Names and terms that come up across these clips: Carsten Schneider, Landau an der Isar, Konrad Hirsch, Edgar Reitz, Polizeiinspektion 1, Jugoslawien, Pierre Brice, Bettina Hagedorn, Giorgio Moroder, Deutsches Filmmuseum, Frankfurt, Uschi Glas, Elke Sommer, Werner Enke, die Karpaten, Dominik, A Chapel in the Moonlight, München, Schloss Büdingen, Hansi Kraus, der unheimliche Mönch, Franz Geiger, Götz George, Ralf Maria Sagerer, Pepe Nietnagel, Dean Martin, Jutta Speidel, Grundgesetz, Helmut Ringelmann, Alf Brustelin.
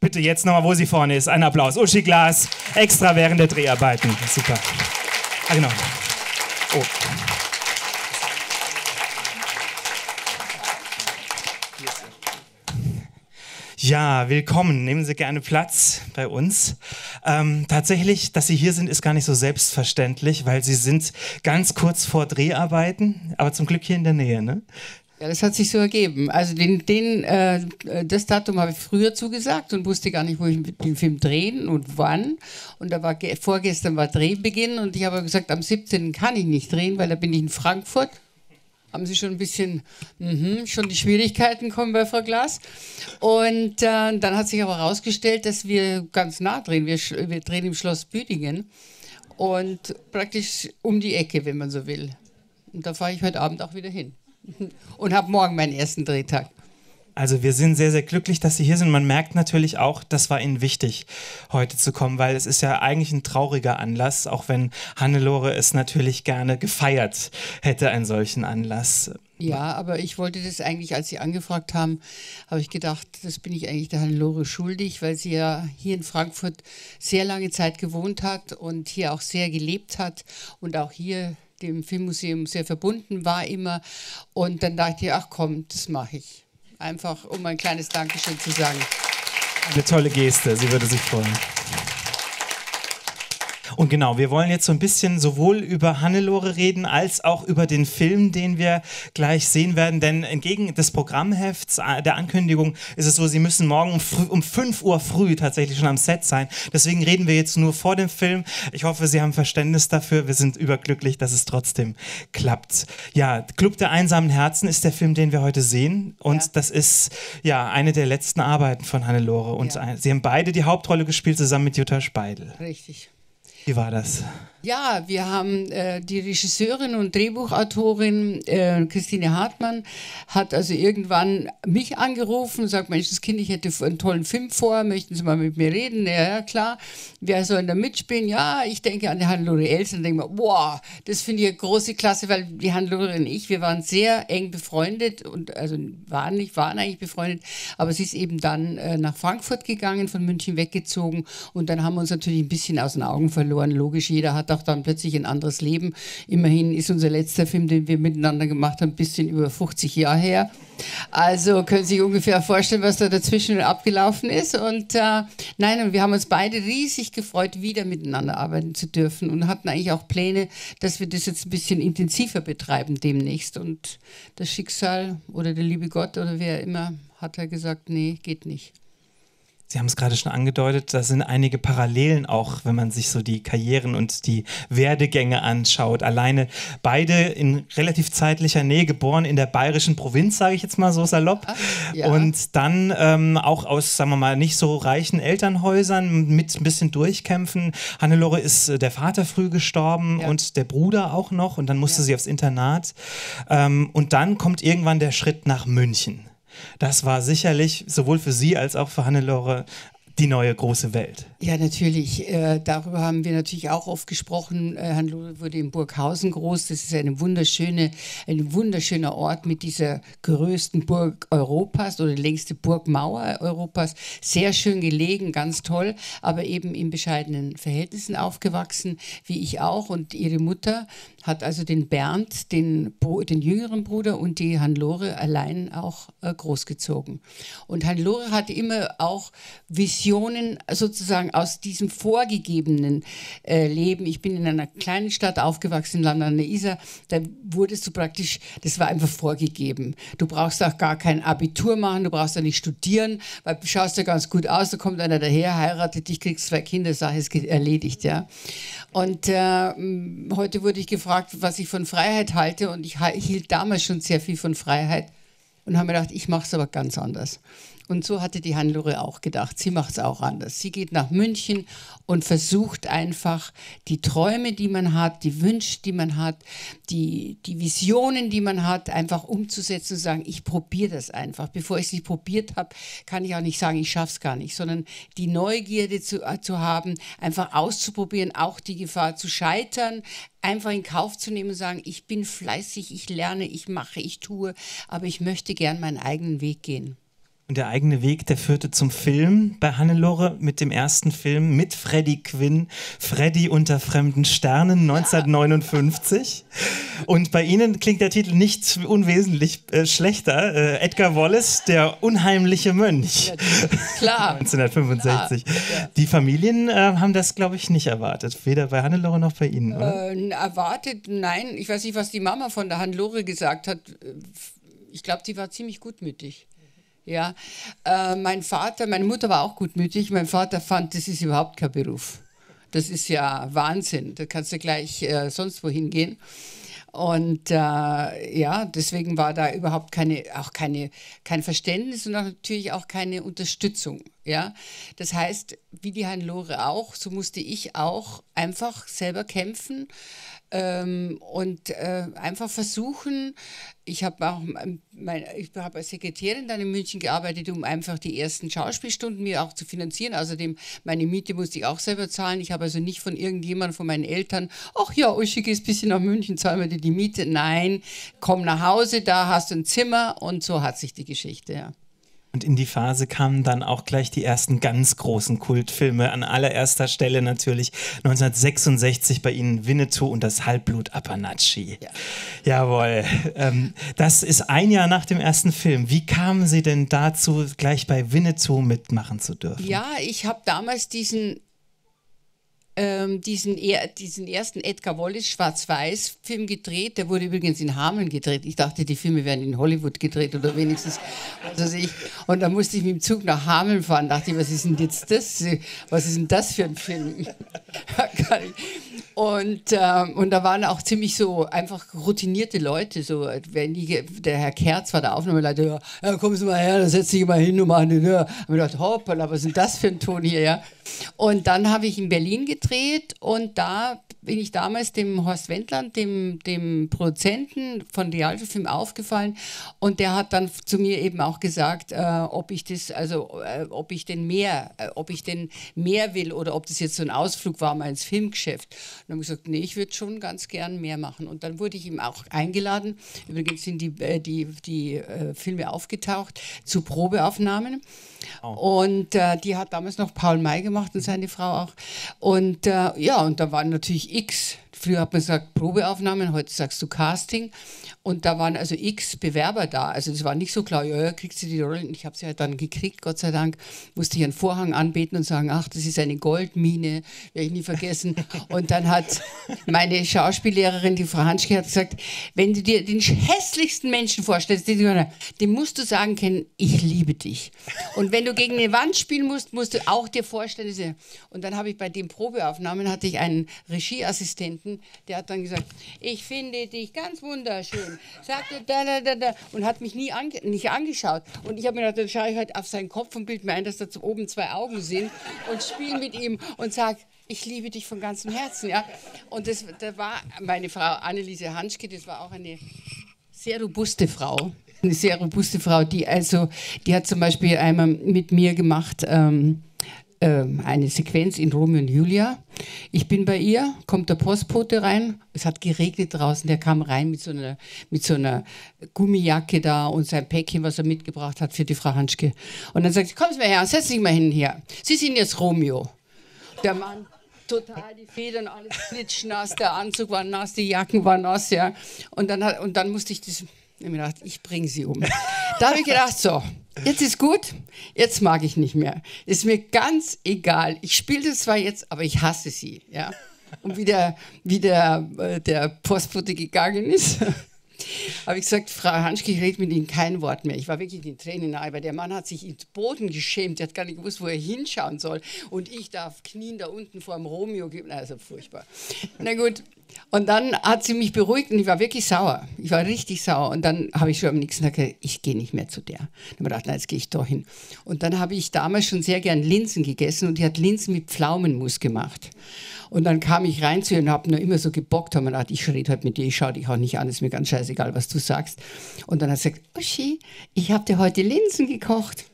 Bitte jetzt nochmal, wo sie vorne ist. Ein Applaus. Uschi Glas, extra während der Dreharbeiten. Super. Ah, genau. Oh. Ja, willkommen. Nehmen Sie gerne Platz bei uns. Tatsächlich, dass Sie hier sind, ist gar nicht so selbstverständlich, weil Sie sind ganz kurz vor Dreharbeiten, aber zum Glück hier in der Nähe, ne? Ja, das hat sich so ergeben. Also das Datum habe ich früher zugesagt und wusste gar nicht, wo ich den Film drehen und wann. Und da war vorgestern war Drehbeginn und ich habe gesagt, am 17. kann ich nicht drehen, weil da bin ich in Frankfurt. Haben Sie schon ein bisschen, schon die Schwierigkeiten kommen bei Frau Glas. Und dann hat sich aber herausgestellt, dass wir ganz nah drehen. Wir drehen im Schloss Büdingen und praktisch um die Ecke, wenn man so will. Und da fahre ich heute Abend auch wieder hin. Und habe morgen meinen ersten Drehtag. Also wir sind sehr, sehr glücklich, dass Sie hier sind. Man merkt natürlich auch, das war Ihnen wichtig, heute zu kommen, weil es ist ja eigentlich ein trauriger Anlass, auch wenn Hannelore es natürlich gerne gefeiert hätte, einen solchen Anlass. Ja, aber ich wollte das eigentlich, als Sie angefragt haben, habe ich gedacht, das bin ich eigentlich der Hannelore schuldig, weil sie ja hier in Frankfurt sehr lange Zeit gewohnt hat und hier auch sehr gelebt hat und auch hier dem Filmmuseum sehr verbunden war immer. Und dann dachte ich, ach komm, das mache ich. Einfach, um ein kleines Dankeschön zu sagen. Eine tolle Geste, sie würde sich freuen. Und genau, wir wollen jetzt so ein bisschen sowohl über Hannelore reden, als auch über den Film, den wir gleich sehen werden. Denn entgegen des Programmhefts, der Ankündigung, ist es so, Sie müssen morgen um 5 Uhr früh tatsächlich schon am Set sein. Deswegen reden wir jetzt nur vor dem Film. Ich hoffe, Sie haben Verständnis dafür. Wir sind überglücklich, dass es trotzdem klappt. Ja, Club der einsamen Herzen ist der Film, den wir heute sehen. Und ja, das ist ja eine der letzten Arbeiten von Hannelore. Und ja, Sie haben beide die Hauptrolle gespielt, zusammen mit Jutta Speidel. Richtig. Wie war das? Ja, wir haben die Regisseurin und Drehbuchautorin Christine Hartmann hat also irgendwann mich angerufen und sagt, Mensch, das Kind, ich hätte einen tollen Film vor, möchten Sie mal mit mir reden? Ja, klar. Wer soll da mitspielen? Ja, ich denke an die Hannelore Elsner und denke mir, wow, das finde ich eine große Klasse, weil die Hannelore und ich, wir waren sehr eng befreundet und also waren eigentlich befreundet, aber sie ist eben dann nach Frankfurt gegangen, von München weggezogen und dann haben wir uns natürlich ein bisschen aus den Augen verloren. Logisch, jeder hat auch dann plötzlich ein anderes Leben. Immerhin ist unser letzter Film, den wir miteinander gemacht haben, ein bisschen über 50 Jahre her. Also können Sie sich ungefähr vorstellen, was da dazwischen abgelaufen ist. Und und wir haben uns beide riesig gefreut, wieder miteinander arbeiten zu dürfen und hatten eigentlich auch Pläne, dass wir das jetzt ein bisschen intensiver betreiben demnächst. Und das Schicksal oder der liebe Gott oder wer immer hat er gesagt, nee, geht nicht. Sie haben es gerade schon angedeutet, da sind einige Parallelen auch, wenn man sich so die Karrieren und die Werdegänge anschaut. Alleine beide in relativ zeitlicher Nähe geboren in der bayerischen Provinz, sage ich jetzt mal so salopp. Ja. Und dann auch aus, sagen wir mal, nicht so reichen Elternhäusern mit ein bisschen durchkämpfen. Hannelore ist der Vater früh gestorben, ja, und der Bruder auch noch und dann musste, ja, sie aufs Internat. Und dann kommt irgendwann der Schritt nach München. Das war sicherlich sowohl für Sie als auch für Hannelore die neue große Welt. Ja, natürlich. Darüber haben wir natürlich auch oft gesprochen. Hannelore wurde in Burghausen groß. Das ist ein wunderschöner Ort mit dieser größten Burg Europas oder längste Burgmauer Europas. Sehr schön gelegen, ganz toll, aber eben in bescheidenen Verhältnissen aufgewachsen, wie ich auch. Und ihre Mutter hat also den Bernd, den jüngeren Bruder und die Hannelore allein auch großgezogen. Und Hannelore hat immer auch Visionen, sozusagen aus diesem vorgegebenen Leben. Ich bin in einer kleinen Stadt aufgewachsen, in Landau an der Isar. Da wurdest du praktisch, das war einfach vorgegeben. Du brauchst auch gar kein Abitur machen, du brauchst auch nicht studieren, weil du schaust ja ganz gut aus, da kommt einer daher, heiratet dich, kriegst 2 Kinder, Sache ist erledigt. Ja. Und heute wurde ich gefragt, was ich von Freiheit halte und ich hielt damals schon sehr viel von Freiheit und habe mir gedacht, ich mache es aber ganz anders. Und so hatte die Hannelore auch gedacht, sie macht es auch anders. Sie geht nach München und versucht einfach die Träume, die man hat, die Wünsche, die man hat, die Visionen, die man hat, einfach umzusetzen und sagen, ich probiere das einfach. Bevor ich es nicht probiert habe, kann ich auch nicht sagen, ich schaffe es gar nicht, sondern die Neugierde zu haben, einfach auszuprobieren, auch die Gefahr zu scheitern, einfach in Kauf zu nehmen und sagen, ich bin fleißig, ich lerne, ich mache, ich tue, aber ich möchte gern meinen eigenen Weg gehen. Und der eigene Weg, der führte zum Film bei Hannelore mit dem ersten Film mit Freddy Quinn, Freddy unter fremden Sternen, 1959. Und bei Ihnen klingt der Titel nicht unwesentlich schlechter. Edgar Wallace, der unheimliche Mönch. Klar. 1965. Klar. Ja. Die Familien haben das, glaube ich, nicht erwartet. Weder bei Hannelore noch bei Ihnen, oder? Erwartet? Nein. Ich weiß nicht, was die Mama von der Hannelore gesagt hat. Ich glaube, die war ziemlich gutmütig. Ja, meine Mutter war auch gutmütig. Mein Vater fand, das ist überhaupt kein Beruf. Das ist ja Wahnsinn. Da kannst du gleich sonst wohin gehen. Und ja, deswegen war da überhaupt kein Verständnis und natürlich auch keine Unterstützung. Ja, das heißt, wie die Hannelore auch, so musste ich auch einfach selber kämpfen und einfach versuchen. Ich habe auch als Sekretärin dann in München gearbeitet, um einfach die ersten Schauspielstunden mir auch zu finanzieren. Außerdem, meine Miete musste ich auch selber zahlen. Ich habe also nicht von irgendjemandem, von meinen Eltern, ach ja, Uschi, gehst ein bisschen nach München, zahlen wir dir die Miete. Nein, komm nach Hause, da hast du ein Zimmer, und so hat sich die Geschichte, ja. Und in die Phase kamen dann auch gleich die ersten ganz großen Kultfilme. An allererster Stelle natürlich 1966 bei Ihnen Winnetou und das Halbblut Apanatschi. Ja. Jawohl. Das ist ein Jahr nach dem ersten Film. Wie kamen Sie denn dazu, gleich bei Winnetou mitmachen zu dürfen? Ja, ich habe damals diesen ersten Edgar Wallace Schwarz-Weiß-Film gedreht. Der wurde übrigens in Hameln gedreht. Ich dachte, die Filme werden in Hollywood gedreht oder wenigstens, was weiß ich. Und da musste ich mit dem Zug nach Hameln fahren. Dachte ich, was ist denn jetzt das? Was ist denn das für ein Film? Und da waren auch ziemlich so einfach routinierte Leute. So, der Herr Kerz war der Aufnahmeleiter. Ja, kommen Sie mal her, dann setz dich mal hin und machen den. Ja. Und ich dachte, hoppala, was ist denn das für ein Ton hier? Ja? Und dann habe ich in Berlin gedreht und da bin ich damals dem Horst Wendland, dem Produzenten von Realfilm, aufgefallen, und der hat dann zu mir eben auch gesagt, ob ich denn mehr will oder ob das jetzt so ein Ausflug war mal ins Filmgeschäft. Und dann habe ich gesagt, nee, ich würde schon ganz gern mehr machen. Und dann wurde ich ihm auch eingeladen. Übrigens sind die Filme aufgetaucht zu Probeaufnahmen. Oh. Und die hat damals noch Paul May gemacht und seine Frau auch. Und ja, und da waren natürlich x, früher hat man gesagt Probeaufnahmen, heute sagst du Casting. Und da waren also x Bewerber da. Also das war nicht so klar, ja, kriegst du die Rollen. Ich habe sie halt dann gekriegt, Gott sei Dank. Musste ich einen Vorhang anbeten und sagen, ach, das ist eine Goldmine, werde ich nie vergessen. Und dann hat meine Schauspiellehrerin, die Frau Hanschke, hat gesagt, wenn du dir den hässlichsten Menschen vorstellst, den musst du sagen können, ich liebe dich. Und wenn du gegen eine Wand spielen musst, musst du auch dir vorstellen. Und dann habe ich bei den Probeaufnahmen, hatte ich einen Regieassistenten, der hat dann gesagt, ich finde dich ganz wunderschön, sagte da, da, da, da, und hat mich nie angeschaut. Und ich habe mir gedacht, dann schaue ich halt auf seinen Kopf und bilde mir ein, dass da oben zwei Augen sind, und spiele mit ihm und sage, ich liebe dich von ganzem Herzen. Ja? Und da war meine Frau Anneliese Hanschke, das war auch eine sehr robuste Frau. Eine sehr robuste Frau, die hat zum Beispiel einmal mit mir gemacht, eine Sequenz in Romeo und Julia. Ich bin bei ihr, kommt der Postbote rein, es hat geregnet draußen, der kam rein mit so einer Gummijacke da und sein Päckchen, was er mitgebracht hat für die Frau Hanschke. Und dann sagt sie, kommen Sie mal her, setzen Sie sich mal hin hier. Sie sind jetzt Romeo. Der Mann, total die Federn, alles klitschnass, der Anzug war nass, die Jacken waren nass, ja. Und dann musste ich das... Ich habe mir gedacht, ich bringe sie um. Da habe ich gedacht, so, jetzt ist gut, jetzt mag ich nicht mehr. Ist mir ganz egal. Ich spiele das zwar jetzt, aber ich hasse sie. Ja? Und wie der Postbote gegangen ist, habe ich gesagt, Frau Hanschke, ich rede mit Ihnen kein Wort mehr. Ich war wirklich in Tränen nahe, weil der Mann hat sich ins Boden geschämt. Der hat gar nicht gewusst, wo er hinschauen soll. Und ich darf knien da unten vor dem Romeo geben. Also furchtbar. Na gut. Und dann hat sie mich beruhigt und ich war wirklich sauer. Ich war richtig sauer. Und dann habe ich schon am nächsten Tag gesagt, ich gehe nicht mehr zu der. Dann habe ich gedacht, nein, jetzt gehe ich doch hin. Und dann habe ich damals schon sehr gern Linsen gegessen und die hat Linsen mit Pflaumenmus gemacht. Und dann kam ich rein zu ihr und habe nur immer so gebockt. Und habe gedacht, ich rede halt mit dir, ich schaue dich auch nicht an, ist mir ganz scheißegal, was du sagst. Und dann hat sie gesagt, Uschi, ich habe dir heute Linsen gekocht.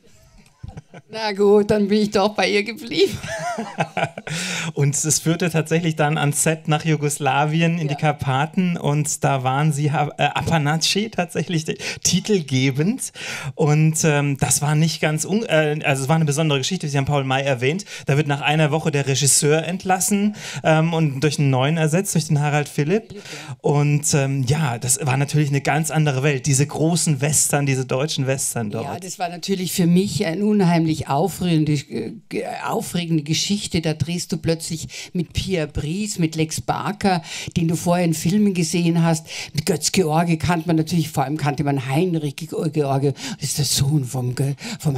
Na gut, dann bin ich doch bei ihr geblieben. Und es führte tatsächlich dann ans Set nach Jugoslawien in die Karpaten und da waren sie Apanatschi tatsächlich titelgebend und das war nicht ganz, also es war eine besondere Geschichte, Sie haben Paul May erwähnt, da wird nach einer Woche der Regisseur entlassen und durch einen neuen ersetzt, durch den Harald Philipp und ja, das war natürlich eine ganz andere Welt, diese großen Western, diese deutschen Western dort. Ja, das war natürlich für mich ein unheimlich aufregende Geschichte. Da drehst du plötzlich mit Pierre Brice, mit Lex Barker, den du vorher in Filmen gesehen hast. Mit Götz George kannte man natürlich, vor allem kannte man Heinrich George. Das ist der Sohn vom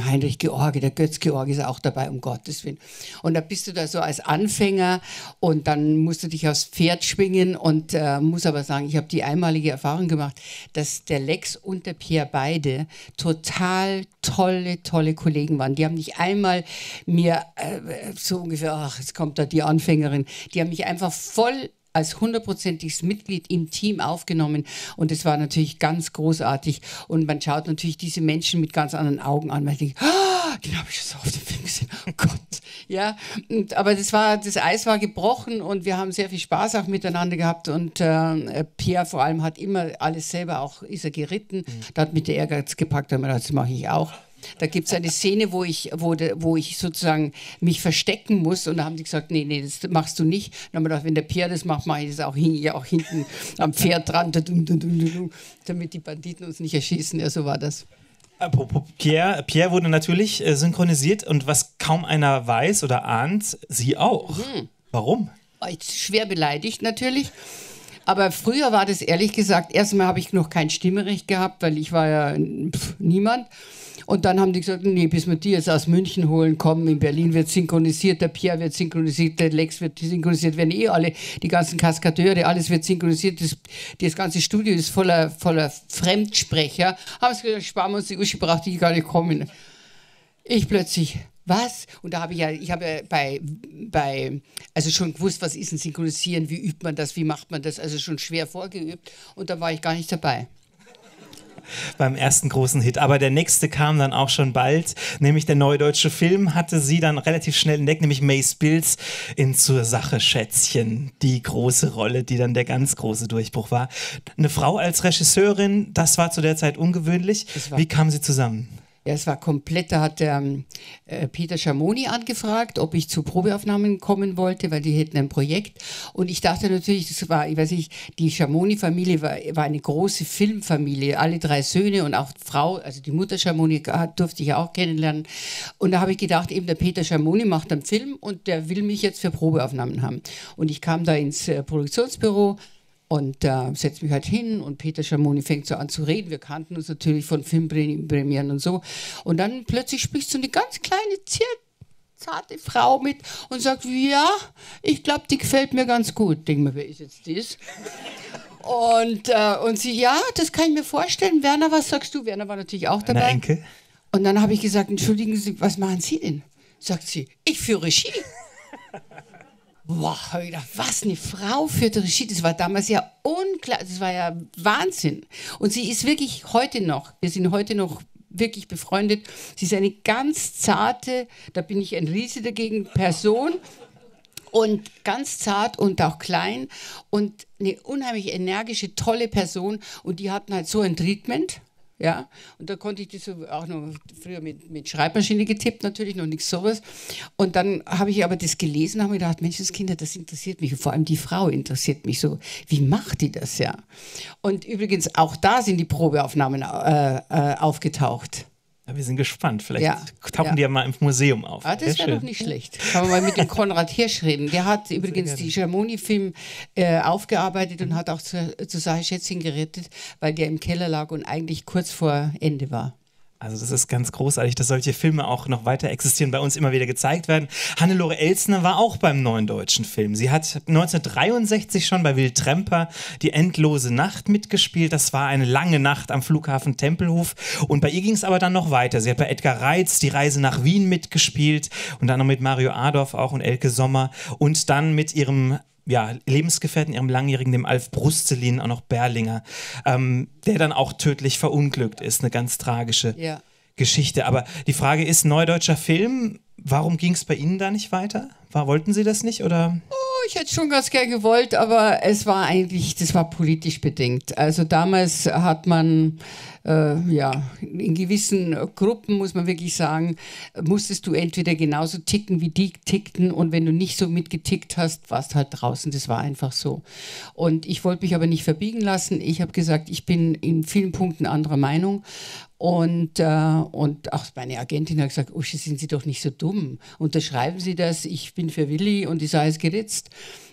Heinrich George. Der Götz George ist auch dabei, um Gottes Willen. Und da bist du da so als Anfänger und dann musst du dich aufs Pferd schwingen und muss aber sagen, ich habe die einmalige Erfahrung gemacht, dass der Lex und der Pierre beide total tolle Kollegen waren. Die haben nicht einmal mir so ungefähr, ach, jetzt kommt da die Anfängerin. Die haben mich einfach voll als hundertprozentiges Mitglied im Team aufgenommen und es war natürlich ganz großartig und man schaut natürlich diese Menschen mit ganz anderen Augen an, weil ich denke, oh, den habe ich schon so auf dem Film gesehen, oh Gott, ja, und, aber das Eis war gebrochen und wir haben sehr viel Spaß auch miteinander gehabt und Pierre vor allem hat immer alles selber auch, ist er geritten, da hat mich der Ehrgeiz gepackt, da das mache ich auch. Da gibt es eine Szene, wo ich sozusagen mich verstecken muss und da haben die gesagt, nee, nee, das machst du nicht. Und dann haben wir gedacht, wenn der Pierre das macht, mache ich das auch, auch hinten am Pferd dran, damit die Banditen uns nicht erschießen. Ja, so war das. Apropos Pierre, Pierre wurde natürlich synchronisiert und was kaum einer weiß oder ahnt, sie auch. Mhm. Warum? Schwer beleidigt natürlich. Aber früher war das ehrlich gesagt, erstmal habe ich noch kein Stimmrecht gehabt, weil ich war ja niemand. Und dann haben die gesagt, nee, bis wir die jetzt aus München holen, kommen, in Berlin wird synchronisiert, der Pierre wird synchronisiert, der Lex wird synchronisiert, werden eh alle, die ganzen Kaskadeure, alles wird synchronisiert, das ganze Studio ist voller Fremdsprecher. Haben sie gesagt, sparen wir uns die Uschi, braucht die gar nicht kommen. Ich plötzlich... Was? Und da habe ich ja, also schon gewusst, was ist ein Synchronisieren, wie übt man das, wie macht man das, also schon schwer vorgeübt und da war ich gar nicht dabei. Beim ersten großen Hit. Aber der nächste kam dann auch schon bald, nämlich der neue deutsche Film hatte sie dann relativ schnell entdeckt, nämlich Mace Bills in Zur Sache, Schätzchen. Die große Rolle, die dann der ganz große Durchbruch war. Eine Frau als Regisseurin, das war zu der Zeit ungewöhnlich. Wie kamen sie zusammen? Ja, es war komplett, da hat der Peter Schamoni angefragt, ob ich zu Probeaufnahmen kommen wollte, weil die hätten ein Projekt. Und ich dachte natürlich, das war, ich weiß nicht, die Schamoni-Familie war eine große Filmfamilie. Alle drei Söhne und auch Frau, also die Mutter Schamoni durfte ich ja auch kennenlernen. Und da habe ich gedacht, eben der Peter Schamoni macht einen Film und der will mich jetzt für Probeaufnahmen haben. Und ich kam da ins Produktionsbüro. Und da setze mich halt hin und Peter Schamoni fängt so an zu reden. Wir kannten uns natürlich von Filmpremieren und so. Und dann plötzlich spricht so eine ganz kleine, zarte Frau mit und sagt, ja, ich glaube, die gefällt mir ganz gut. Denk mal, wer ist jetzt das? Und sie, ja, das kann ich mir vorstellen. Werner, was sagst du? Werner war natürlich auch dabei. Werner Enke. Und dann habe ich gesagt, entschuldigen Sie, was machen Sie denn? Sagt sie, ich führe Regie. Wow, hab ich gedacht, was, eine Frau für die Regie, das war damals ja unklar, das war ja Wahnsinn. Und sie ist wirklich heute noch, wir sind heute noch wirklich befreundet, sie ist eine ganz zarte, da bin ich ein Riese dagegen, Person und ganz zart und auch klein und eine unheimlich energische, tolle Person und die hatten halt so ein Treatment. Ja, und da konnte ich das so auch noch früher mit Schreibmaschine getippt, natürlich noch nichts sowas. Und dann habe ich aber das gelesen und habe mir gedacht, Menschenskinder, das interessiert mich. Und vor allem die Frau interessiert mich so. Wie macht die das, ja? Und übrigens, auch da sind die Probeaufnahmen aufgetaucht. Ja, wir sind gespannt. Vielleicht tauchen die ja mal im Museum auf. Ah, das wäre doch nicht schlecht. Kann man mal mit dem Konrad Hirsch reden. Der hat übrigens die Schamoni-Film aufgearbeitet und hat auch zur Sache Schätzchen gerettet, weil der im Keller lag und eigentlich kurz vor Ende war. Also das ist ganz großartig, dass solche Filme auch noch weiter existieren, bei uns immer wieder gezeigt werden. Hannelore Elsner war auch beim neuen deutschen Film. Sie hat 1963 schon bei Will Tremper die endlose Nacht mitgespielt. Das war eine lange Nacht am Flughafen Tempelhof. Und bei ihr ging es aber dann noch weiter. Sie hat bei Edgar Reitz die Reise nach Wien mitgespielt und dann noch mit Mario Adorf auch und Elke Sommer und dann mit ihrem Lebensgefährten, ihrem Langjährigen, dem Alf Brustelin, auch noch Berlinger, der dann auch tödlich verunglückt ist. Eine ganz tragische Geschichte. Aber die Frage ist, neudeutscher Film, warum ging es bei Ihnen da nicht weiter? Wollten Sie das nicht, oder? Ich hätte schon ganz gern gewollt, aber es war eigentlich, das war politisch bedingt. Also damals hat man, ja, in gewissen Gruppen, muss man wirklich sagen, musstest du entweder genauso ticken, wie die tickten, und wenn du nicht so mitgetickt hast, warst halt draußen, das war einfach so. Und ich wollte mich aber nicht verbiegen lassen. Ich habe gesagt, ich bin in vielen Punkten anderer Meinung. Und auch meine Agentin hat gesagt, Uschi, sind Sie doch nicht so dumm. Unterschreiben Sie das, ich bin für Willi und die sei es geritzt.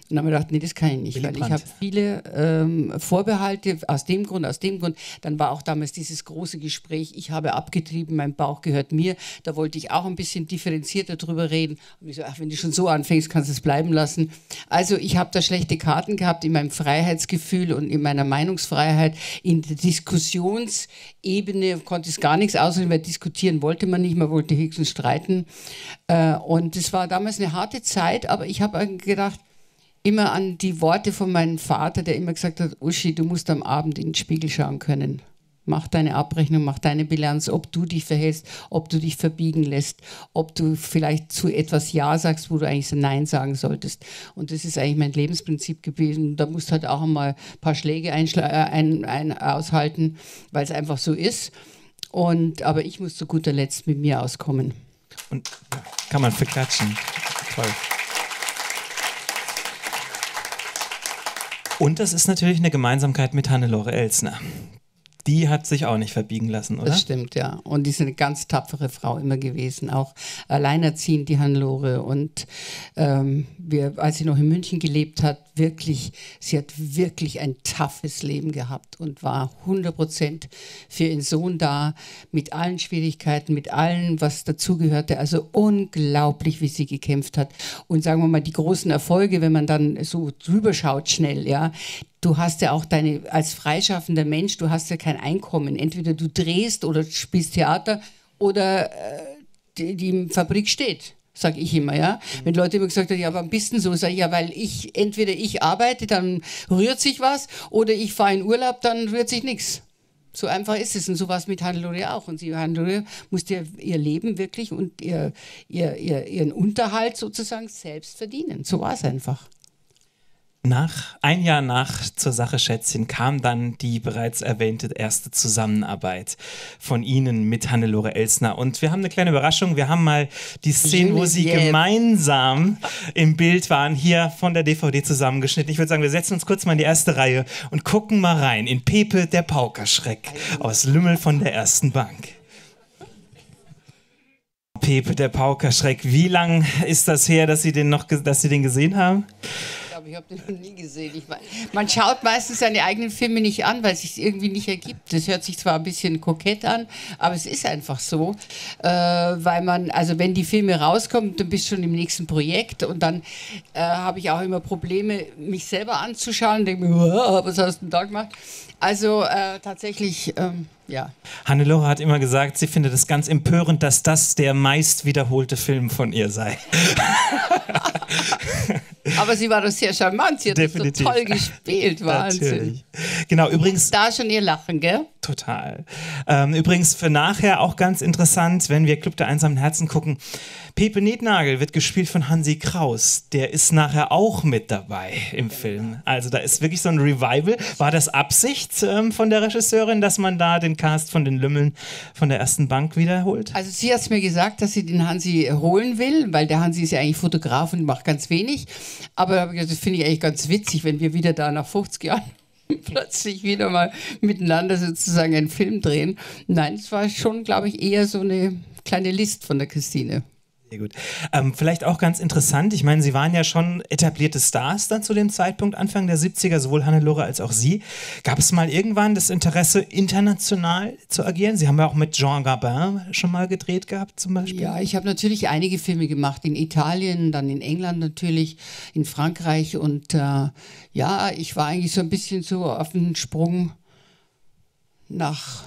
Und dann haben wir gedacht, nee, das kann ich nicht, weil ich habe viele Vorbehalte aus dem Grund, Dann war auch damals dieses große Gespräch, ich habe abgetrieben, mein Bauch gehört mir. Da wollte ich auch ein bisschen differenzierter drüber reden. Und ich so, ach, wenn du schon so anfängst, kannst du es bleiben lassen. Also ich habe da schlechte Karten gehabt in meinem Freiheitsgefühl und in meiner Meinungsfreiheit. In der Diskussionsebene konnte ich gar nichts ausreden, weil diskutieren wollte man nicht, man wollte höchstens streiten. Und es war damals eine harte Zeit, aber ich habe gedacht, immer an die Worte von meinem Vater, der immer gesagt hat, Uschi, du musst am Abend in den Spiegel schauen können. Mach deine Abrechnung, mach deine Bilanz, ob du dich verhältst, ob du dich verbiegen lässt, ob du vielleicht zu etwas Ja sagst, wo du eigentlich so Nein sagen solltest. Und das ist eigentlich mein Lebensprinzip gewesen. Da musst du halt auch einmal ein paar Schläge aushalten, weil es einfach so ist. Aber ich muss zu guter Letzt mit mir auskommen. Und kann man verklatschen. Toll. Und das ist natürlich eine Gemeinsamkeit mit Hannelore Elsner. Die hat sich auch nicht verbiegen lassen, oder? Das stimmt, ja. Und die ist eine ganz tapfere Frau immer gewesen, auch alleinerziehend, die Hannelore. Und als sie noch in München gelebt hat, sie hat wirklich ein toughes Leben gehabt und war 100% für ihren Sohn da, mit allen Schwierigkeiten, mit allem, was dazugehörte. Also unglaublich, wie sie gekämpft hat. Und sagen wir mal, die großen Erfolge, wenn man dann so drüber schaut schnell, ja, du hast ja auch als freischaffender Mensch, du hast ja kein Einkommen. Entweder du drehst oder spielst Theater oder die Fabrik steht, sage ich immer, ja. Mhm. Wenn Leute immer gesagt haben, ja, warum bist du so? Sag ich, ja, weil entweder ich arbeite, dann rührt sich was, oder ich fahre in Urlaub, dann rührt sich nichts. So einfach ist es, und so war es mit Hannelore auch. Und Hannelore musste ihr Leben wirklich und ihren Unterhalt sozusagen selbst verdienen. So war es einfach. Ein Jahr nach Zur Sache, Schätzchen kam dann die bereits erwähnte erste Zusammenarbeit von Ihnen mit Hannelore Elsner. Und wir haben eine kleine Überraschung. Wir haben mal die Szene, wo Sie gemeinsam im Bild waren, hier von der DVD zusammengeschnitten. Ich würde sagen, wir setzen uns kurz mal in die erste Reihe und gucken mal rein in Pepe, der Paukerschreck aus Lümmel von der ersten Bank. Pepe, der Paukerschreck. Wie lang ist das her, dass Sie den gesehen haben? Ich habe den noch nie gesehen. Man schaut meistens seine eigenen Filme nicht an, weil es sich irgendwie nicht ergibt. Das hört sich zwar ein bisschen kokett an, aber es ist einfach so, weil man, also wenn die Filme rauskommen, dann bist du schon im nächsten Projekt, und dann habe ich auch immer Probleme, mich selber anzuschauen und denke mir, was hast du denn da gemacht? Also tatsächlich, ja. Hannelore hat immer gesagt, sie findet es ganz empörend, dass das der meist wiederholte Film von ihr sei. Aber sie war doch sehr charmant, sie hat das so toll gespielt, Wahnsinn. Natürlich. Genau, übrigens. Da schon ihr Lachen, gell? Total. Übrigens für nachher auch ganz interessant, wenn wir Club der einsamen Herzen gucken, Pepe Nietnagel wird gespielt von Hansi Kraus, der ist nachher auch mit dabei im Film. Also da ist wirklich so ein Revival. War das Absicht von der Regisseurin, dass man da den Cast von den Lümmeln von der ersten Bank wiederholt? Also sie hat es mir gesagt, dass sie den Hansi holen will, weil der Hansi ist ja eigentlich Fotograf und macht ganz wenig. Aber das finde ich eigentlich ganz witzig, wenn wir wieder da nach 50 Jahren plötzlich wieder mal miteinander sozusagen einen Film drehen. Nein, es war schon, glaube ich, eher so eine kleine List von der Christine. Sehr gut. Vielleicht auch ganz interessant, ich meine, Sie waren ja schon etablierte Stars dann zu dem Zeitpunkt, Anfang der 70er, sowohl Hannelore als auch Sie. Gab es mal irgendwann das Interesse, international zu agieren? Sie haben ja auch mit Jean Gabin schon mal gedreht gehabt zum Beispiel. Ja, ich habe natürlich einige Filme gemacht, in Italien, dann in England natürlich, in Frankreich, und ja, ich war eigentlich so ein bisschen so auf dem Sprung nach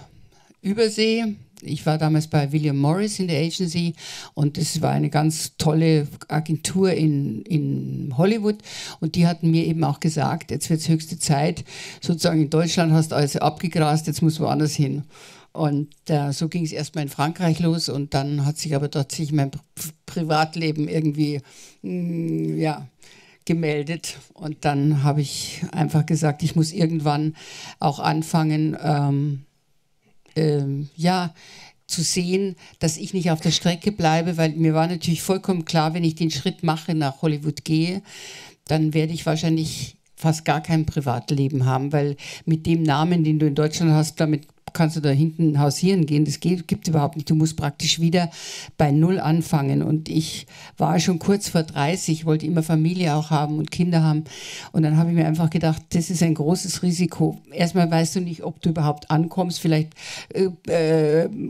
Übersee. Ich war damals bei William Morris in der Agency, und es war eine ganz tolle Agentur in Hollywood, und die hatten mir eben auch gesagt, jetzt wird es höchste Zeit, sozusagen in Deutschland hast du alles abgegrast, jetzt muss woanders hin. Und so ging es erstmal in Frankreich los und dann hat sich aber tatsächlich mein Privatleben irgendwie gemeldet. Und dann habe ich einfach gesagt, ich muss irgendwann auch anfangen, zu sehen, dass ich nicht auf der Strecke bleibe, weil mir war natürlich vollkommen klar, wenn ich den Schritt mache, nach Hollywood gehe, dann werde ich wahrscheinlich fast gar kein Privatleben haben, weil mit dem Namen, den du in Deutschland hast, damit kannst du da hinten hausieren gehen, das gibt es überhaupt nicht. Du musst praktisch wieder bei Null anfangen. Und ich war schon kurz vor 30, wollte immer Familie auch haben und Kinder haben. Und dann habe ich mir einfach gedacht, das ist ein großes Risiko. Erstmal weißt du nicht, ob du überhaupt ankommst. Vielleicht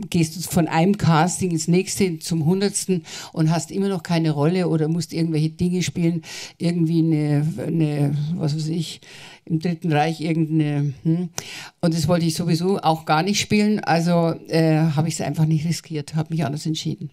gehst du von einem Casting ins nächste, zum 100. und hast immer noch keine Rolle oder musst irgendwelche Dinge spielen. Irgendwie eine was weiß ich, im Dritten Reich irgendeine... Und das wollte ich sowieso auch gar nicht spielen, also habe ich es einfach nicht riskiert, habe mich anders entschieden.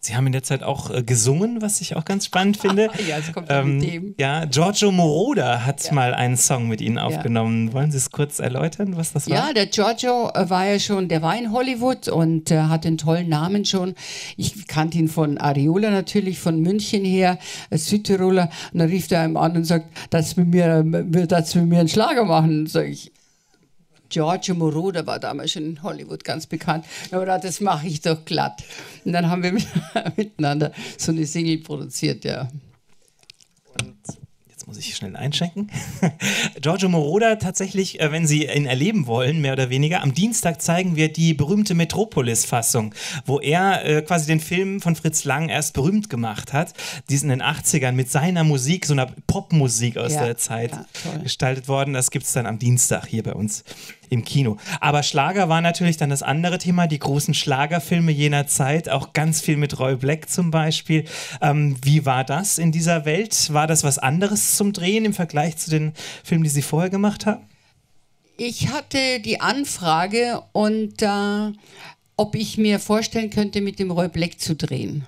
Sie haben in der Zeit auch gesungen, was ich auch ganz spannend finde. Ja, es kommt mit dem. Ja, Giorgio Moroder hat mal einen Song mit Ihnen aufgenommen. Ja. Wollen Sie es kurz erläutern, was das war? Ja, der Giorgio war ja schon, der war in Hollywood und hat einen tollen Namen schon. Ich kannte ihn von Ariola natürlich, von München her, Südtiroler. Und dann rief er einem an und sagt, dass wir mir einen Schlager machen, sage ich. Giorgio Moroder war damals schon in Hollywood ganz bekannt. Aber das mache ich doch glatt. Und dann haben wir miteinander so eine Single produziert, ja. Und jetzt muss ich schnell einschenken. Giorgio Moroder tatsächlich, wenn Sie ihn erleben wollen, mehr oder weniger, am Dienstag zeigen wir die berühmte Metropolis-Fassung, wo er quasi den Film von Fritz Lang erst berühmt gemacht hat. Diesen in den 80ern mit seiner Musik, so einer Popmusik aus der Zeit gestaltet worden. Das gibt es dann am Dienstag hier bei uns im Kino. Aber Schlager war natürlich dann das andere Thema, die großen Schlagerfilme jener Zeit, auch ganz viel mit Roy Black zum Beispiel. Wie war das in dieser Welt? War das was anderes zum Drehen im Vergleich zu den Filmen, die Sie vorher gemacht haben? Ich hatte die Anfrage, ob ich mir vorstellen könnte, mit dem Roy Black zu drehen.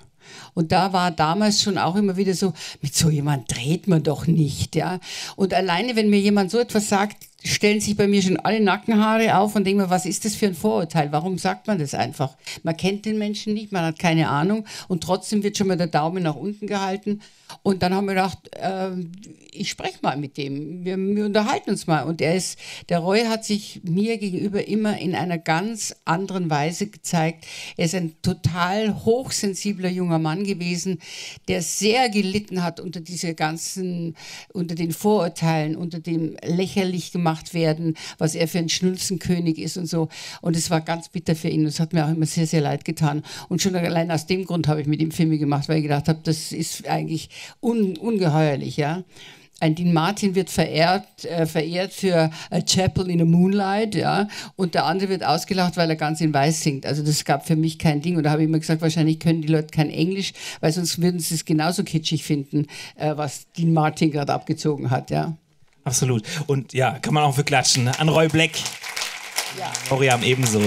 Und da war damals schon auch immer wieder so, mit so jemand dreht man doch nicht. Ja? Und alleine, wenn mir jemand so etwas sagt, stellen sich bei mir schon alle Nackenhaare auf und denken mir, was ist das für ein Vorurteil? Warum sagt man das einfach? Man kennt den Menschen nicht, man hat keine Ahnung und trotzdem wird schon mal der Daumen nach unten gehalten. Und dann haben wir gedacht, ich spreche mal mit dem, wir unterhalten uns mal. Und der Roy hat sich mir gegenüber immer in einer ganz anderen Weise gezeigt. Er ist ein total hochsensibler junger Mann gewesen, der sehr gelitten hat unter den Vorurteilen, unter dem lächerlich gemacht werden, was er für ein Schnulzenkönig ist und so. Und es war ganz bitter für ihn. Das hat mir auch immer sehr, sehr leid getan. Und schon allein aus dem Grund habe ich mit ihm Filme gemacht, weil ich gedacht habe, das ist eigentlich ungeheuerlich, ja. Ein Dean Martin wird verehrt für A Chapel in the Moonlight, ja, und der andere wird ausgelacht, weil er ganz in Weiß singt. Also das gab für mich kein Ding. Und da habe ich immer gesagt, wahrscheinlich können die Leute kein Englisch, weil sonst würden sie es genauso kitschig finden, was Dean Martin gerade abgezogen hat, ja. Absolut. Und ja, kann man auch für klatschen. An Roy Black. Ja. Oriam ebenso.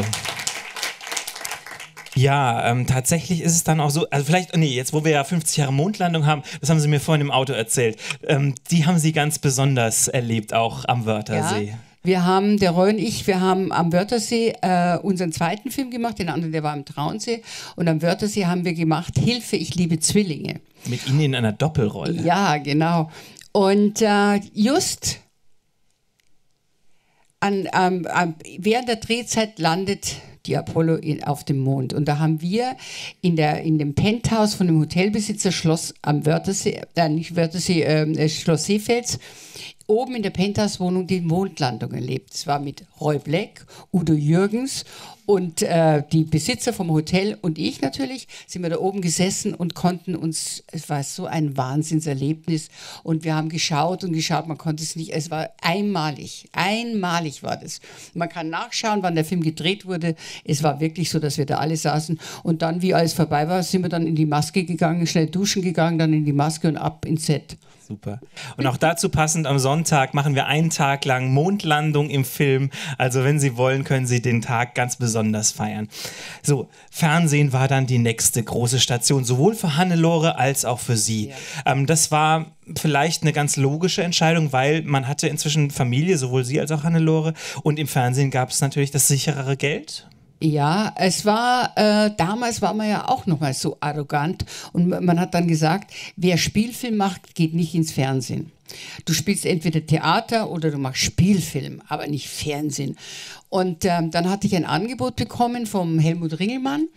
Ja, tatsächlich ist es dann auch so, also vielleicht, jetzt wo wir ja 50 Jahre Mondlandung haben, das haben Sie mir vorhin im Auto erzählt, die haben Sie ganz besonders erlebt, auch am Wörthersee. Ja, der Roy und ich, wir haben am Wörthersee unseren zweiten Film gemacht, den anderen, der war im Traunsee, und am Wörthersee haben wir gemacht, Hilfe, ich liebe Zwillinge. Mit Ihnen in einer Doppelrolle. Ja, genau. Und just während der Drehzeit landet die Apollo auf dem Mond. Und da haben wir in dem Penthouse von dem Hotelbesitzer Schloss am Wörthersee, Schloss Seefelds, oben in der Penthouse-Wohnung die Mondlandung erlebt. Es war mit Roy Black, Udo Jürgens und die Besitzer vom Hotel und ich natürlich, sind wir da oben gesessen und konnten uns, es war so ein Wahnsinnserlebnis und wir haben geschaut und geschaut, man konnte es nicht, es war einmalig war das. Man kann nachschauen, wann der Film gedreht wurde, es war wirklich so, dass wir da alle saßen und dann, wie alles vorbei war, sind wir dann in die Maske gegangen, schnell duschen gegangen, dann in die Maske und ab ins Set. Super. Und auch dazu passend, am Sonntag machen wir einen Tag lang Mondlandung im Film. Also wenn Sie wollen, können Sie den Tag ganz besonders feiern. So, Fernsehen war dann die nächste große Station, sowohl für Hannelore als auch für Sie. Ja. Das war vielleicht eine ganz logische Entscheidung, weil man hatte inzwischen Familie, sowohl Sie als auch Hannelore. Und im Fernsehen gab es natürlich das sicherere Geld. Ja, es war, damals war man ja auch noch mal so arrogant und man hat dann gesagt, wer Spielfilm macht, geht nicht ins Fernsehen. Du spielst entweder Theater oder du machst Spielfilm, aber nicht Fernsehen. Und dann hatte ich ein Angebot bekommen vom Helmut Ringelmann,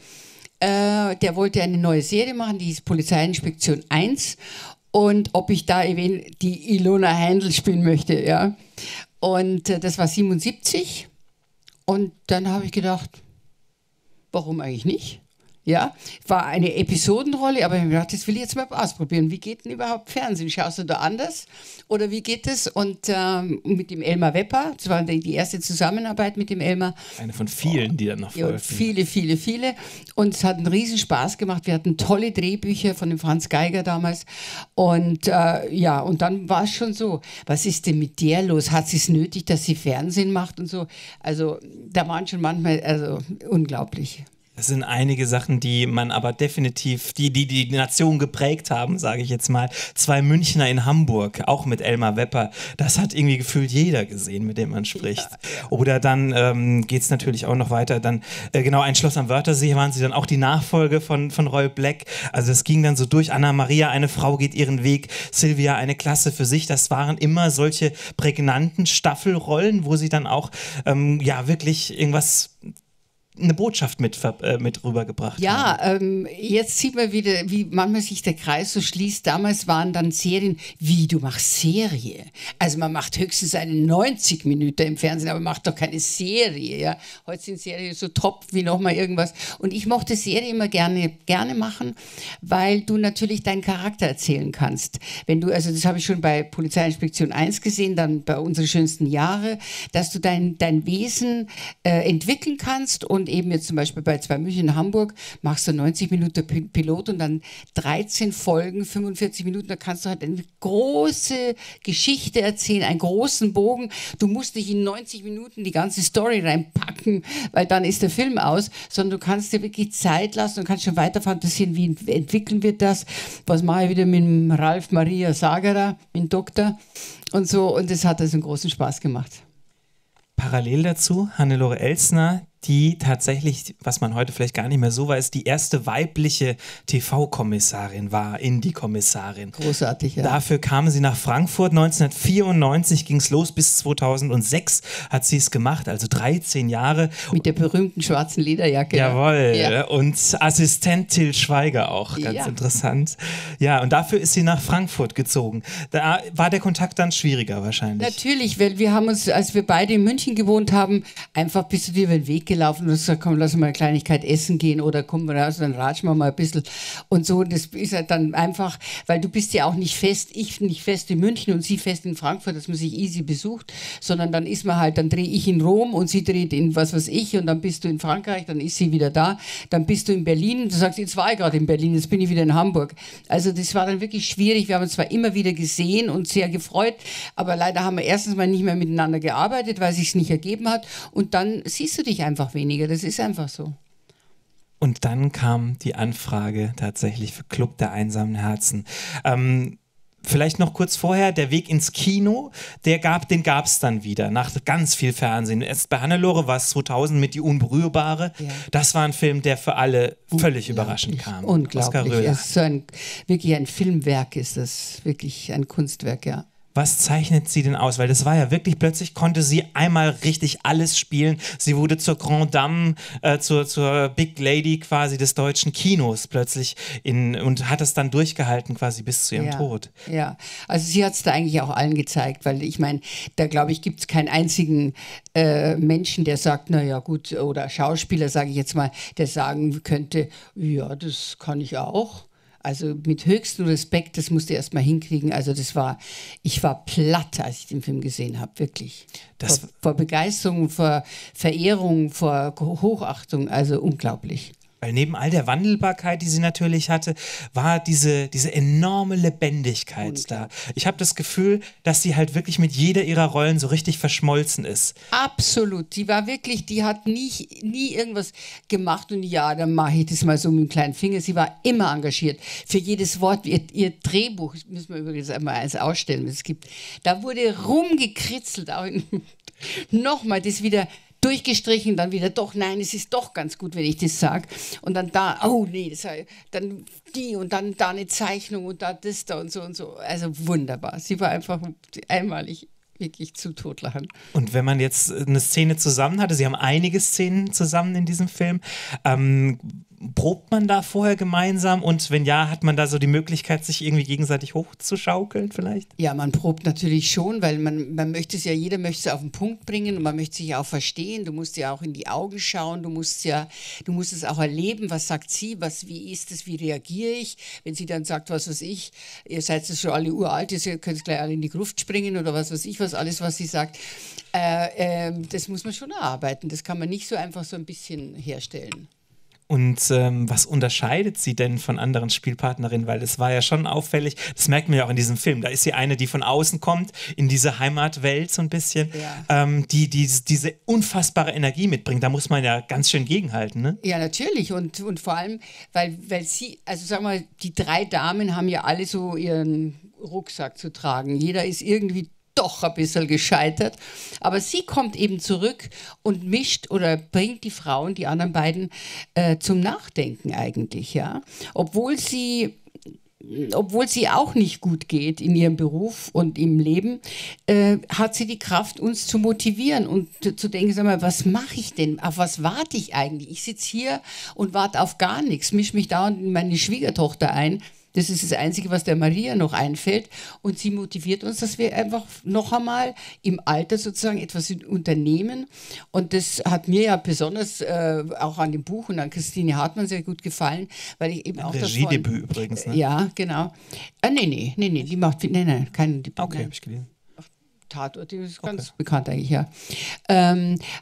der wollte eine neue Serie machen, die hieß Polizeiinspektion 1 und ob ich da eben die Ilona Heindl spielen möchte, ja. Und das war 77 und dann habe ich gedacht, warum eigentlich nicht? Ja, war eine Episodenrolle, aber ich habe gedacht, das will ich jetzt mal ausprobieren. Wie geht denn überhaupt Fernsehen? Schaust du da anders? Oder wie geht es? Und mit dem Elmar Wepper, das war die erste Zusammenarbeit mit dem Elmar. Eine von vielen, die dann noch folgten. Ja, viele, viele, viele. Und es hat einen riesen Spaß gemacht. Wir hatten tolle Drehbücher von dem Franz Geiger damals. Und ja, und dann war es schon so, was ist denn mit der los? Hat sie es nötig, dass sie Fernsehen macht und so? Also da waren schon manchmal, also unglaublich. Das sind einige Sachen, die man aber definitiv, die Nation geprägt haben, sage ich jetzt mal. Zwei Münchner in Hamburg, auch mit Elmar Wepper. Das hat irgendwie gefühlt jeder gesehen, mit dem man spricht. Ja. Oder dann geht es natürlich auch noch weiter. Dann genau, ein Schloss am Wörthersee waren sie dann auch die Nachfolge von Roy Black. Also es ging dann so durch. Anna-Maria, eine Frau geht ihren Weg. Silvia, eine Klasse für sich. Das waren immer solche prägnanten Staffelrollen, wo sie dann auch ja wirklich irgendwas... eine Botschaft mit rübergebracht. Ja, jetzt sieht man wieder, wie manchmal sich der Kreis so schließt. Damals waren dann Serien, wie du machst Serie. Also man macht höchstens eine 90 Minuten im Fernsehen, aber man macht doch keine Serie. Ja? Heute sind Serien so top wie nochmal irgendwas. Und ich mochte Serie immer gerne machen, weil du natürlich deinen Charakter erzählen kannst. Wenn du, also das habe ich schon bei Polizeiinspektion 1 gesehen, dann bei unseren schönsten Jahre, dass du dein Wesen entwickeln kannst. Und eben jetzt zum Beispiel bei Zwei München in Hamburg machst du 90 Minuten Pilot und dann 13 Folgen, 45 Minuten, da kannst du halt eine große Geschichte erzählen, einen großen Bogen. Du musst nicht in 90 Minuten die ganze Story reinpacken, weil dann ist der Film aus, sondern du kannst dir wirklich Zeit lassen und kannst schon weiter fantasieren, wie entwickeln wir das, was mache ich wieder mit dem Ralf Maria Sagerer, mit dem Doktor und so. Und das hat also einen großen Spaß gemacht. Parallel dazu Hannelore Elsner, die tatsächlich, was man heute vielleicht gar nicht mehr so weiß, die erste weibliche TV-Kommissarin war, Indie-Kommissarin. Großartig, ja. Dafür kamen sie nach Frankfurt, 1994 ging es los, bis 2006 hat sie es gemacht, also 13 Jahre. Mit der berühmten schwarzen Lederjacke. Jawohl, ja. Und Assistent Till Schweiger auch, ganz ja. Interessant. Ja, und dafür ist sie nach Frankfurt gezogen. Da war der Kontakt dann schwieriger wahrscheinlich. Natürlich, weil wir haben uns, als wir beide in München gewohnt haben, einfach bis zu dir über den Weg gelaufen und gesagt, komm, lass mal eine Kleinigkeit essen gehen oder komm raus, dann ratschen wir mal ein bisschen und so. Das ist halt dann einfach, weil du bist ja auch nicht fest, ich nicht fest in München und sie fest in Frankfurt, dass man sich easy besucht, sondern dann ist man halt, dann drehe ich in Rom und sie dreht in was weiß ich und dann bist du in Frankreich, dann ist sie wieder da, dann bist du in Berlin und du sagst, jetzt war ich gerade in Berlin, jetzt bin ich wieder in Hamburg. Also das war dann wirklich schwierig, wir haben uns zwar immer wieder gesehen und sehr gefreut, aber leider haben wir erstens mal nicht mehr miteinander gearbeitet, weil es sich nicht ergeben hat und dann siehst du dich einfach weniger, das ist einfach so. Und dann kam die Anfrage tatsächlich für Club der einsamen Herzen. Vielleicht noch kurz vorher, der Weg ins Kino, den gab es dann wieder, nach ganz viel Fernsehen. Erst bei Hannelore war es 2000 mit Die Unberührbare. Ja. Das war ein Film, der für alle völlig überraschend kam. Unglaublich. Das ist so ein, wirklich ein Filmwerk ist das, wirklich ein Kunstwerk, ja. Was zeichnet sie denn aus? Weil das war ja wirklich, plötzlich konnte sie einmal richtig alles spielen. Sie wurde zur Grand Dame, zur Big Lady quasi des deutschen Kinos plötzlich und hat das dann durchgehalten quasi bis zu ihrem Tod. Ja, also sie hat es da eigentlich auch allen gezeigt, weil ich meine, da glaube ich, gibt es keinen einzigen Menschen, der sagt, naja gut, oder Schauspieler, sage ich jetzt mal, der sagen könnte, ja, das kann ich auch. Also mit höchstem Respekt, das musste ich erst mal hinkriegen. Also das war, ich war platt, als ich den Film gesehen habe, wirklich. Das vor Begeisterung, vor Verehrung, vor Hochachtung, also unglaublich. Weil neben all der Wandelbarkeit, die sie natürlich hatte, war diese enorme Lebendigkeit da. Ich habe das Gefühl, dass sie halt wirklich mit jeder ihrer Rollen so richtig verschmolzen ist. Absolut. Die war wirklich, die hat nie irgendwas gemacht und ja, dann mache ich das mal so mit dem kleinen Finger. Sie war immer engagiert. Für jedes Wort. Ihr Drehbuch, müssen wir übrigens einmal eins ausstellen, was es gibt. Da wurde rumgekritzelt. Nochmal, das wieder... durchgestrichen, dann wieder doch, nein, es ist doch ganz gut, wenn ich das sage. Und dann da, oh nee, das, dann die und dann da eine Zeichnung und da das da und so und so. Also wunderbar. Sie war einfach einmalig wirklich zu totlachen. Und wenn man jetzt eine Szene zusammen hatte, Sie haben einige Szenen zusammen in diesem Film, probt man da vorher gemeinsam und wenn ja, hat man da so die Möglichkeit, sich irgendwie gegenseitig hochzuschaukeln vielleicht? Ja, man probt natürlich schon, weil man möchte es ja, jeder möchte es auf den Punkt bringen und man möchte sich ja auch verstehen, du musst ja auch in die Augen schauen, du musst es auch erleben, was sagt sie, wie ist es, wie reagiere ich, wenn sie dann sagt, was weiß ich, ihr seid jetzt schon alle uralt, ihr könnt gleich alle in die Gruft springen oder was weiß ich, was alles, was sie sagt, das muss man schon erarbeiten, das kann man nicht so einfach so ein bisschen herstellen. Und was unterscheidet sie denn von anderen Spielpartnerinnen? Weil das war ja schon auffällig, das merkt man ja auch in diesem Film, da ist sie eine, die von außen kommt, in diese Heimatwelt so ein bisschen, ja. die diese unfassbare Energie mitbringt. Da muss man ja ganz schön gegenhalten, ne? Ja, natürlich. Und vor allem, weil sie, also sagen wir mal, die drei Damen haben ja alle so ihren Rucksack zu tragen. Jeder ist irgendwie doch ein bisschen gescheitert, aber sie kommt eben zurück und mischt oder bringt die Frauen, die anderen beiden, zum Nachdenken eigentlich, ja, obwohl sie auch nicht gut geht in ihrem Beruf und im Leben, hat sie die Kraft, uns zu motivieren und zu denken, sag mal, was mache ich denn? Auf was warte ich eigentlich? Ich sitze hier und warte auf gar nichts, mische mich dauernd in meine Schwiegertochter ein. Das ist das Einzige, was der Maria noch einfällt. Und sie motiviert uns, dass wir einfach noch einmal im Alter sozusagen etwas unternehmen. Und das hat mir ja besonders auch an dem Buch und an Christine Hartmann sehr gut gefallen, weil ich eben auch das Regiedebüt übrigens, ne? Ja, genau. Nee, die macht... Nein, kein Debüt. Okay, habe ich gelesen. Tatort, die ist ganz bekannt eigentlich, ja.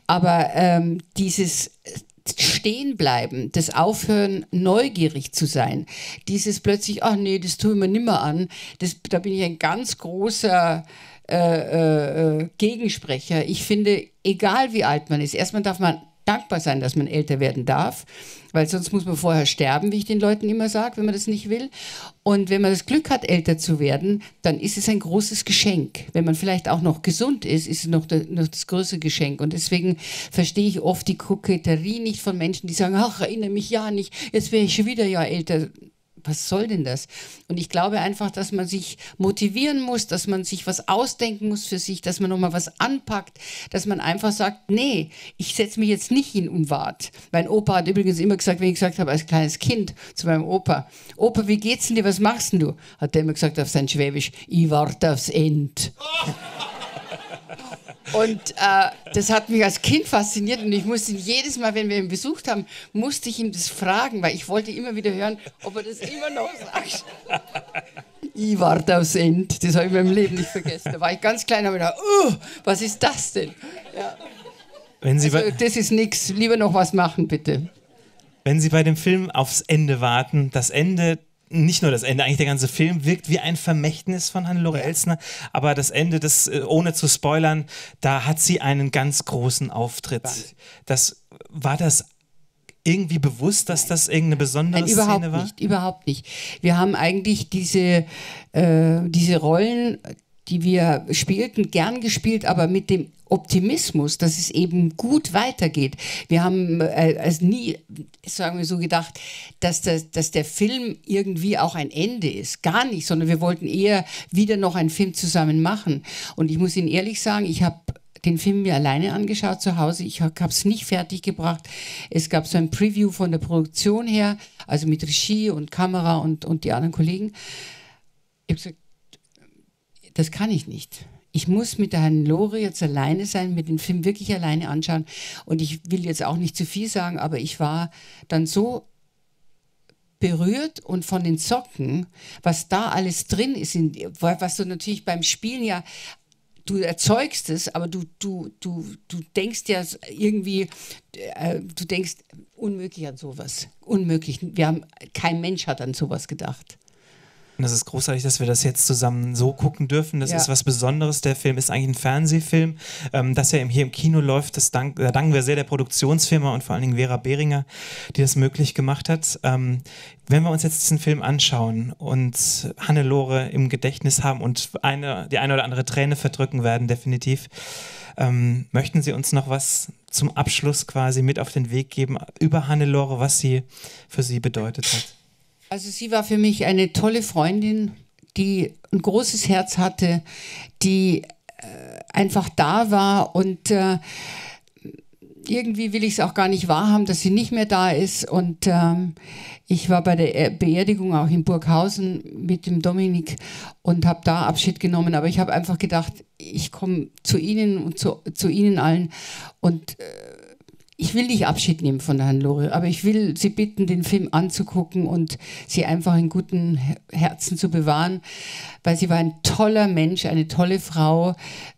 Aber dieses... Stehenbleiben, das Aufhören, neugierig zu sein, dieses plötzlich, ach nee, das tue ich mir nimmer an, da bin ich ein ganz großer Gegensprecher. Ich finde, egal wie alt man ist, erstmal darf man dankbar sein, dass man älter werden darf, weil sonst muss man vorher sterben, wie ich den Leuten immer sage, wenn man das nicht will. Und wenn man das Glück hat, älter zu werden, dann ist es ein großes Geschenk. Wenn man vielleicht auch noch gesund ist, ist es noch das größere Geschenk. Und deswegen verstehe ich oft die Koketterie nicht von Menschen, die sagen, ach, erinnere mich ja nicht, jetzt wäre ich schon wieder ja älter. Was soll denn das? Und ich glaube einfach, dass man sich motivieren muss, dass man sich was ausdenken muss für sich, dass man nochmal was anpackt, dass man einfach sagt, nee, ich setze mich jetzt nicht in Unwart. Mein Opa hat übrigens immer gesagt, wenn ich gesagt habe, als kleines Kind zu meinem Opa, Opa, wie geht's denn dir, was machst denn du? Hat der immer gesagt auf sein Schwäbisch, ich warte aufs End. Und das hat mich als Kind fasziniert und ich musste ihn jedes Mal, wenn wir ihn besucht haben, musste ich ihm das fragen, weil ich wollte immer wieder hören, ob er das immer noch sagt. Ich warte aufs End, das habe ich in meinem Leben nicht vergessen. Da war ich ganz klein und habe gedacht, was ist das denn? Ja. Wenn Sie also, das ist nichts, lieber noch was machen, bitte. Wenn Sie bei dem Film aufs Ende warten, das Ende... Nicht nur das Ende, eigentlich der ganze Film wirkt wie ein Vermächtnis von Hannelore Elsner, aber das Ende, das, ohne zu spoilern, da hat sie einen ganz großen Auftritt. Das, war das irgendwie bewusst, dass das irgendeine besondere Szene war? Nein, überhaupt nicht. Wir haben eigentlich diese Rollen, die wir spielten, gern gespielt, aber mit dem Optimismus, dass es eben gut weitergeht. Wir haben also nie, sagen wir so, gedacht, dass der Film irgendwie auch ein Ende ist. Gar nicht, sondern wir wollten eher wieder noch einen Film zusammen machen. Und ich muss Ihnen ehrlich sagen, ich habe den Film mir alleine angeschaut zu Hause. Ich habe es nicht fertig gebracht. Es gab so ein Preview von der Produktion her, also mit Regie und Kamera und die anderen Kollegen. Ich habe gesagt, das kann ich nicht. Ich muss mit der Hannelore jetzt alleine sein, mit dem Film wirklich alleine anschauen. Und ich will jetzt auch nicht zu viel sagen, aber ich war dann so berührt und von den Socken, was da alles drin ist, was du natürlich beim Spielen ja, du erzeugst es, aber du denkst ja irgendwie, du denkst unmöglich an sowas. Unmöglich. Kein Mensch hat an sowas gedacht. Und das ist großartig, dass wir das jetzt zusammen so gucken dürfen. Das ist was Besonderes. Der Film ist eigentlich ein Fernsehfilm. Dass er hier im Kino läuft, da danken wir sehr der Produktionsfirma und vor allen Dingen Vera Behringer, die das möglich gemacht hat. Wenn wir uns jetzt diesen Film anschauen und Hannelore im Gedächtnis haben und die eine oder andere Träne verdrücken werden, definitiv, möchten Sie uns noch was zum Abschluss quasi mit auf den Weg geben über Hannelore, was sie für Sie bedeutet hat? Also sie war für mich eine tolle Freundin, die ein großes Herz hatte, die einfach da war und irgendwie will ich es auch gar nicht wahrhaben, dass sie nicht mehr da ist. Und ich war bei der Beerdigung auch in Burghausen mit dem Dominik und habe da Abschied genommen. Aber ich habe einfach gedacht, ich komme zu Ihnen und zu Ihnen allen. Und ich will nicht Abschied nehmen von der Hannelore, aber ich will Sie bitten, den Film anzugucken und sie einfach in guten Herzen zu bewahren, weil sie war ein toller Mensch, eine tolle Frau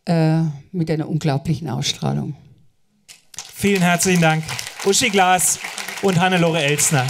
mit einer unglaublichen Ausstrahlung. Vielen herzlichen Dank, Uschi Glas und Hannelore Elsner.